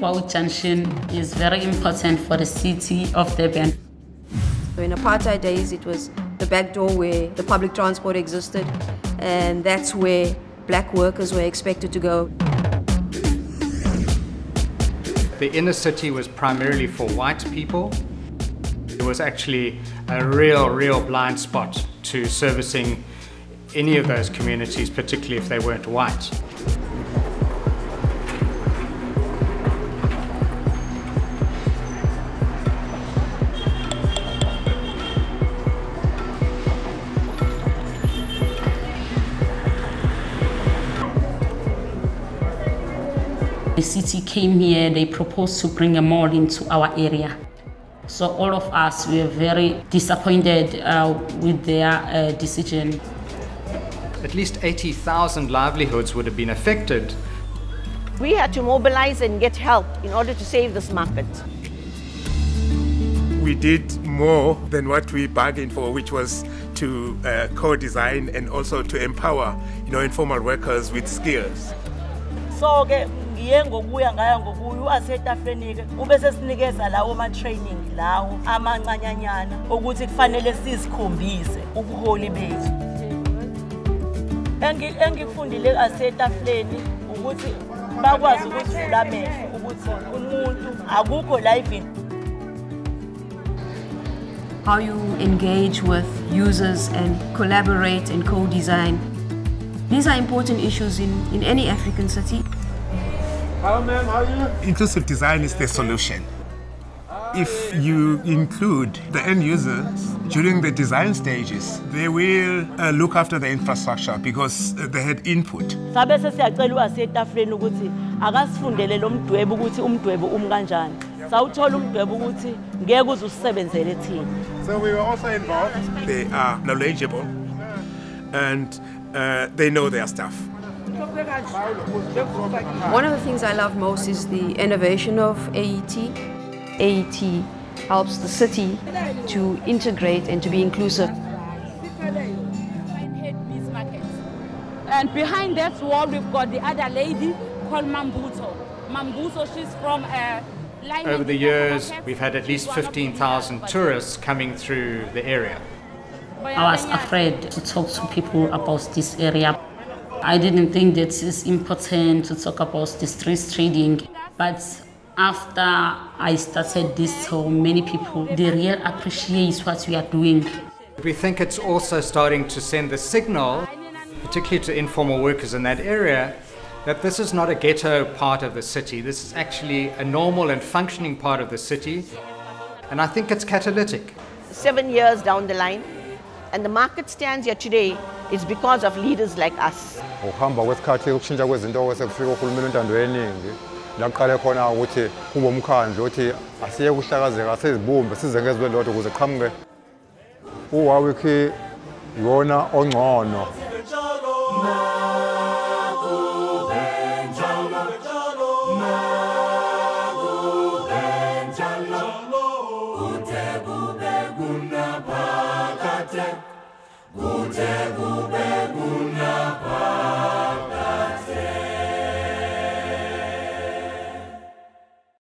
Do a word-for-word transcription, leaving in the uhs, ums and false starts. Warwick Junction is very important for the city of Durban. In apartheid days, it was the back door where the public transport existed, and that's where black workers were expected to go. The inner city was primarily for white people. It was actually a real, real blind spot to servicing any of those communities, particularly if they weren't white. The city came here, they proposed to bring a mall into our area. So all of us were very disappointed uh, with their uh, decision. At least eighty thousand livelihoods would have been affected. We had to mobilize and get help in order to save this market. We did more than what we bargained for, which was to uh, co-design and also to empower you know, informal workers with skills. So, okay. How you engage with users and collaborate and co-design. These are important issues in, in any African city. Hello, ma'am. How are you? Inclusive design is the solution. If you include the end users during the design stages, they will uh, look after the infrastructure because uh, they had input. So we were also involved. They are knowledgeable and uh, they know their stuff. One of the things I love most is the innovation of A E T. A E T helps the city to integrate and to be inclusive. And behind that wall, we've got the other lady called Mambuto. Mambuto, she's from a... Over the years, we've had at least fifteen thousand tourists coming through the area. I was afraid to talk to people about this area. I didn't think that it's important to talk about the street trading, but after I started this, so many people, they really appreciate what we are doing. We think it's also starting to send the signal, particularly to informal workers in that area, that this is not a ghetto part of the city. This is actually a normal and functioning part of the city, and I think it's catalytic. Seven years down the line, and the market stands here today, it's because of leaders like us. Good